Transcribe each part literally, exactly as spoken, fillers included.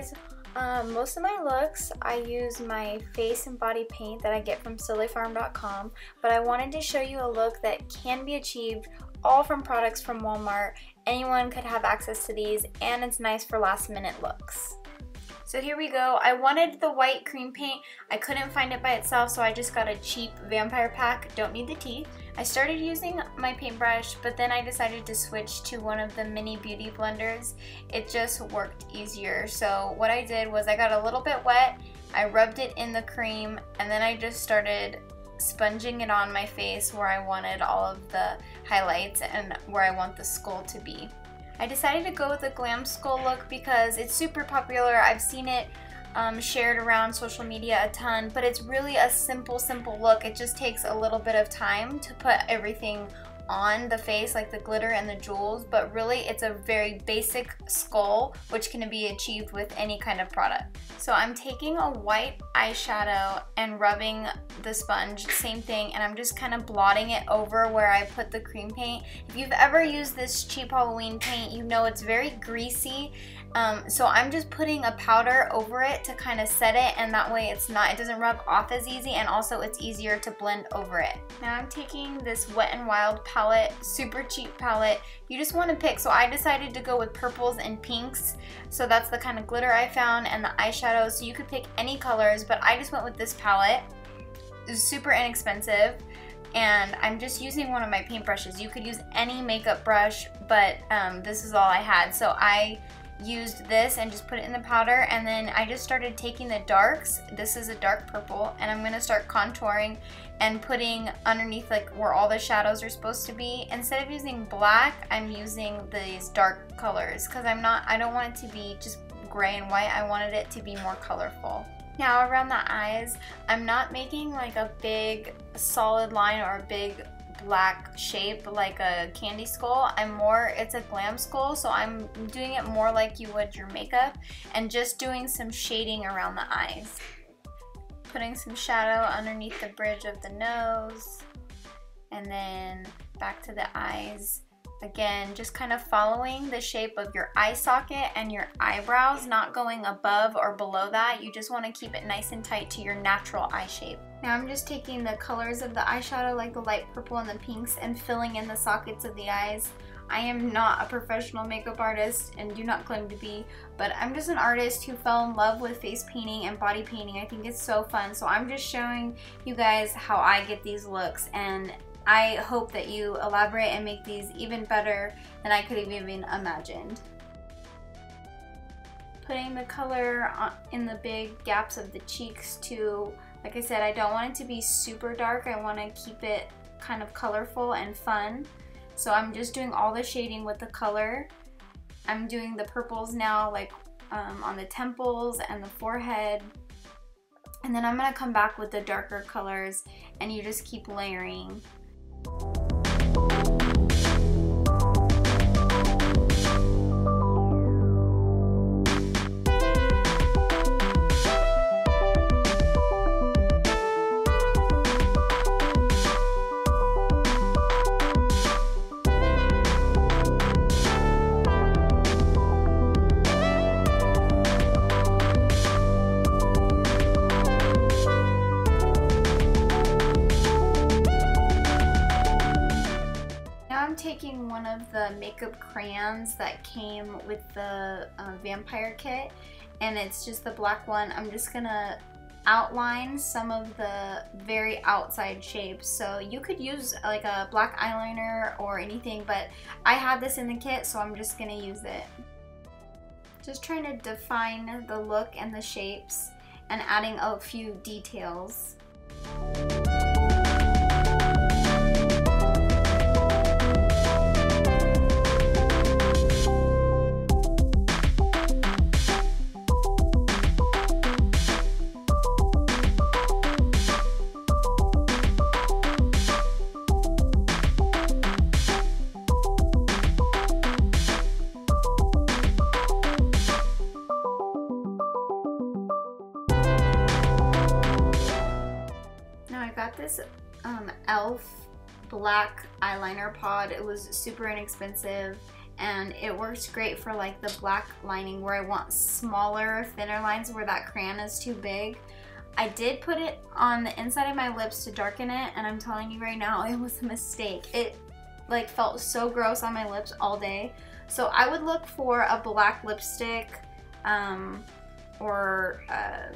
guys, um, most of my looks I use my face and body paint that I get from silly farm dot com, but I wanted to show you a look that can be achieved all from products from Walmart. Anyone could have access to these, and it's nice for last minute looks. So here we go. I wanted the white cream paint. I couldn't find it by itself, so I just got a cheap vampire pack. Don't need the teeth. I started using my paintbrush, but then I decided to switch to one of the mini beauty blenders. It just worked easier. So what I did was I got a little bit wet, I rubbed it in the cream, and then I just started sponging it on my face where I wanted all of the highlights and where I want the skull to be. I decided to go with a glam skull look because it's super popular. I've seen it um, shared around social media a ton, but it's really a simple, simple look. It just takes a little bit of time to put everything on the face, like the glitter and the jewels, but really it's a very basic skull, which can be achieved with any kind of product. So I'm taking a white eyeshadow and rubbing the sponge, same thing, and I'm just kind of blotting it over where I put the cream paint. If you've ever used this cheap Halloween paint, you know it's very greasy, um, so I'm just putting a powder over it to kind of set it, and that way it's not, it doesn't rub off as easy, and also it's easier to blend over it. Now I'm taking this Wet n Wild powder palette, super cheap palette. You just want to pick, so I decided to go with purples and pinks, so that's the kind of glitter I found, and the eyeshadow, so you could pick any colors, but I just went with this palette. It was super inexpensive, and I'm just using one of my paint brushes. You could use any makeup brush, but um, this is all I had, so I used this and just put it in the powder, and then I just started taking the darks. This is a dark purple, and I'm gonna start contouring and putting underneath, like where all the shadows are supposed to be. Instead of using black, I'm using these dark colors because I'm not, I don't want it to be just gray and white. I wanted it to be more colorful. Now around the eyes, I'm not making like a big solid line or a big black shape like a candy skull. I'm more, it's a glam skull, so I'm doing it more like you would your makeup and just doing some shading around the eyes. Putting some shadow underneath the bridge of the nose and then back to the eyes. Again, just kind of following the shape of your eye socket and your eyebrows, not going above or below that. You just want to keep it nice and tight to your natural eye shape. Now I'm just taking the colors of the eyeshadow, like the light purple and the pinks, and filling in the sockets of the eyes. I am not a professional makeup artist and do not claim to be, but I'm just an artist who fell in love with face painting and body painting. I think it's so fun, so I'm just showing you guys how I get these looks, and I hope that you elaborate and make these even better than I could have even imagined. Putting the color in the big gaps of the cheeks to, like I said, I don't want it to be super dark. I want to keep it kind of colorful and fun. So I'm just doing all the shading with the color. I'm doing the purples now, like um, on the temples and the forehead. And then I'm going to come back with the darker colors, and you just keep layering. Taking one of the makeup crayons that came with the uh, vampire kit, and it's just the black one. I'm just gonna outline some of the very outside shapes. So you could use like a black eyeliner or anything, but I had this in the kit, so I'm just gonna use it. Just trying to define the look and the shapes and adding a few details. This um, e l f black eyeliner pod. It was super inexpensive, and it works great for like the black lining where I want smaller, thinner lines where that crayon is too big. I did put it on the inside of my lips to darken it, and I'm telling you right now, it was a mistake. It like felt so gross on my lips all day. So I would look for a black lipstick, um, or uh,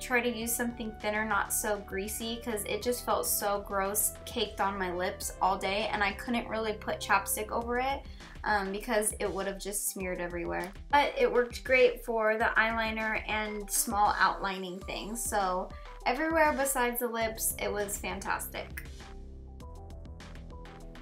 try to use something thinner, not so greasy, because it just felt so gross caked on my lips all day, and I couldn't really put chapstick over it um, because it would have just smeared everywhere. But it worked great for the eyeliner and small outlining things, so everywhere besides the lips, it was fantastic.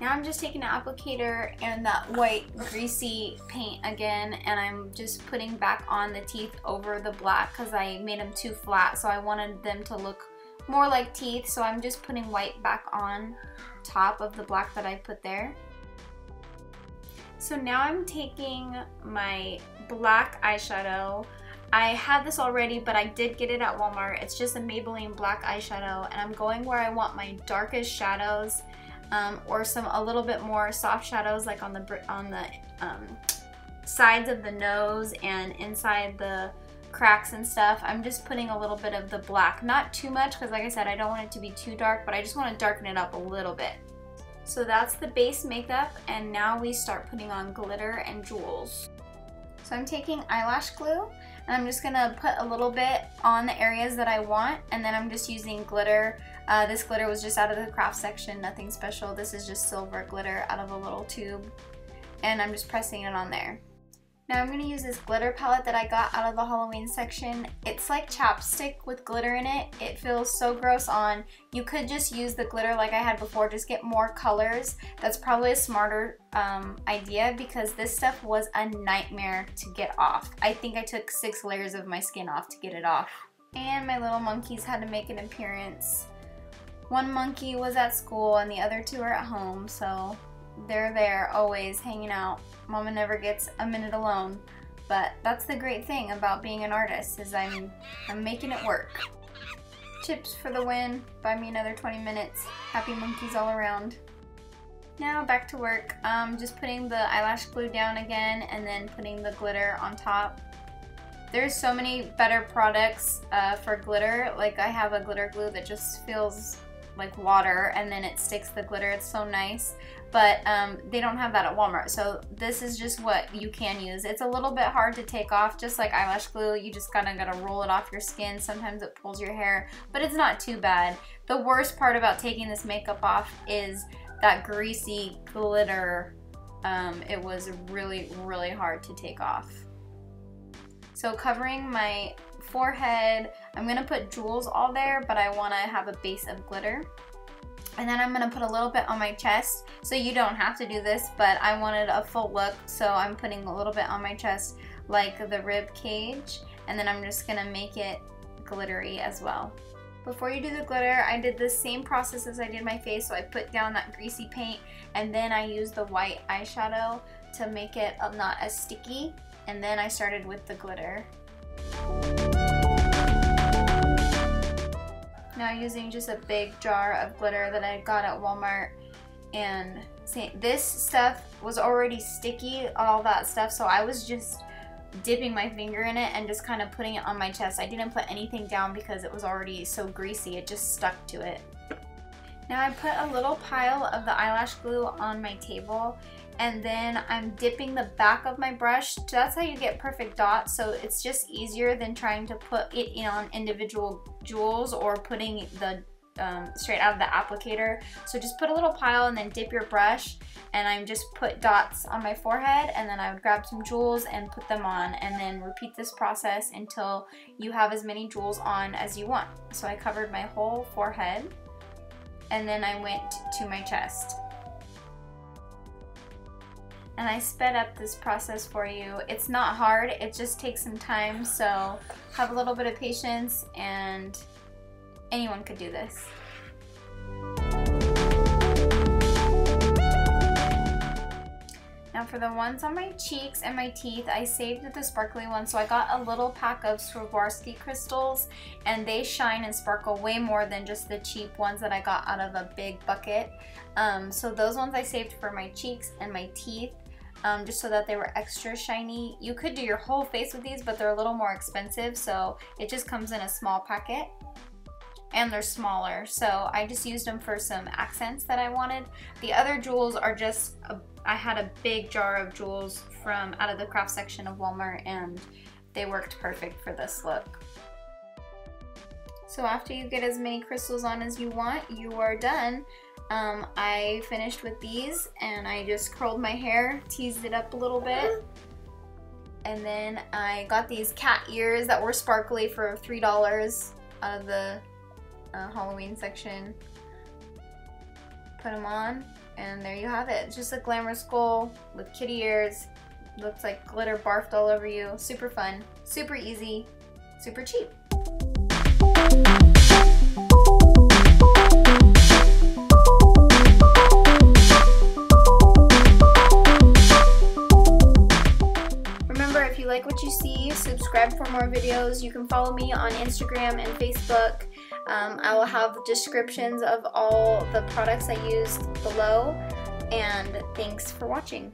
Now I'm just taking an applicator and that white greasy paint again, and I'm just putting back on the teeth over the black because I made them too flat, so I wanted them to look more like teeth, so I'm just putting white back on top of the black that I put there. So now I'm taking my black eyeshadow. I had this already, but I did get it at Walmart. It's just a Maybelline black eyeshadow, and I'm going where I want my darkest shadows. Um, or some a little bit more soft shadows, like on the on the um, sides of the nose and inside the cracks and stuff. I'm just putting a little bit of the black, not too much, because like I said, I don't want it to be too dark, but I just want to darken it up a little bit. So that's the base makeup, and now we start putting on glitter and jewels. So I'm taking eyelash glue, and I'm just gonna put a little bit on the areas that I want, and then I'm just using glitter. Uh, this glitter was just out of the craft section, nothing special. This is just silver glitter out of a little tube, and I'm just pressing it on there. Now I'm going to use this glitter palette that I got out of the Halloween section. It's like chapstick with glitter in it. It feels so gross on. You could just use the glitter like I had before, just get more colors. That's probably a smarter um, idea, because this stuff was a nightmare to get off. I think I took six layers of my skin off to get it off. And my little monkeys had to make an appearance. One monkey was at school and the other two are at home, so they're there always hanging out. Mama never gets a minute alone, but that's the great thing about being an artist, is I'm, I'm making it work. Chips for the win, buy me another twenty minutes, happy monkeys all around. Now back to work, um, just putting the eyelash glue down again and then putting the glitter on top. There's so many better products uh, for glitter, like I have a glitter glue that just feels like water, and then it sticks the glitter. It's so nice, but um, they don't have that at Walmart, so this is just what you can use. It's a little bit hard to take off, just like eyelash glue. You just kind of gotta roll it off your skin. Sometimes it pulls your hair, but it's not too bad. The worst part about taking this makeup off is that greasy glitter. Um, it was really, really hard to take off. So covering my forehead, I'm gonna put jewels all there, but I wanna have a base of glitter. And then I'm gonna put a little bit on my chest. So you don't have to do this, but I wanted a full look, so I'm putting a little bit on my chest, like the rib cage, and then I'm just gonna make it glittery as well. Before you do the glitter, I did the same process as I did my face, so I put down that greasy paint, and then I used the white eyeshadow to make it not as sticky, and then I started with the glitter. Now using just a big jar of glitter that I got at Walmart, and this stuff was already sticky, all that stuff, so I was just dipping my finger in it and just kind of putting it on my chest. I didn't put anything down because it was already so greasy, it just stuck to it. Now I put a little pile of the eyelash glue on my table, and then I'm dipping the back of my brush. That's how you get perfect dots, so it's just easier than trying to put it in on individual jewels or putting the um, straight out of the applicator. So just put a little pile and then dip your brush, and I'm just put dots on my forehead, and then I would grab some jewels and put them on, and then repeat this process until you have as many jewels on as you want. So I covered my whole forehead, and then I went to my chest. And I sped up this process for you. It's not hard, it just takes some time, so have a little bit of patience, and anyone could do this. Now for the ones on my cheeks and my teeth, I saved the sparkly one, so I got a little pack of Swarovski crystals, and they shine and sparkle way more than just the cheap ones that I got out of a big bucket. Um, so those ones I saved for my cheeks and my teeth. um, just so that they were extra shiny. You could do your whole face with these, but they're a little more expensive, so it just comes in a small packet. And they're smaller, so I just used them for some accents that I wanted. The other jewels are just, a, I had a big jar of jewels from out of the craft section of Walmart, and they worked perfect for this look. So after you get as many crystals on as you want, you are done. Um, I finished with these, and I just curled my hair, teased it up a little bit. And then I got these cat ears that were sparkly for three dollars out of the Uh, Halloween section. Put them on, and there you have it. It's just a glamorous goal with kitty ears. Looks like glitter barfed all over you. Super fun, super easy, super cheap. Remember, if you like what you see, subscribe for more videos. You can follow me on Instagram and Facebook. Um, I will have descriptions of all the products I used below, and thanks for watching.